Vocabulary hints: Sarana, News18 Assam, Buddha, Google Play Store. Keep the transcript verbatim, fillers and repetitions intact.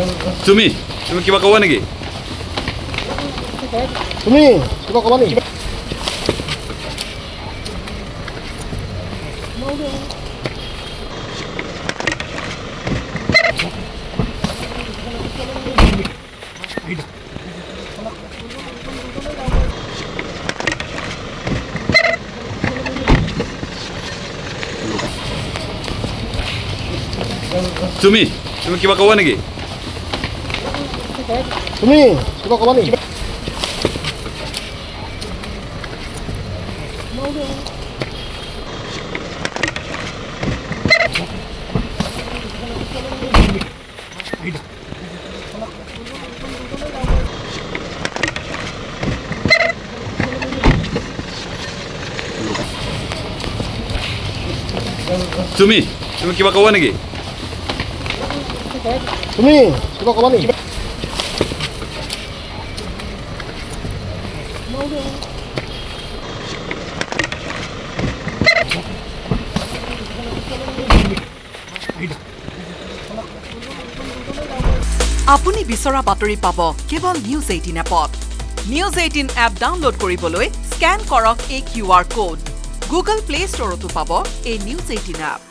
To me, to me, kiba kawan lagi. To me, kiba kawan lagi. To me, to me, kiba kawan lagi. To me, kiba kawan lagi. To me, to me, kiba kawan lagi. To me, kiba kawan lagi. Apuni bisora baturi pabo kebol News eighteen app. News eighteen app download koribole scan korok a Q R code. Google Play Store tu pabo a News eighteen app.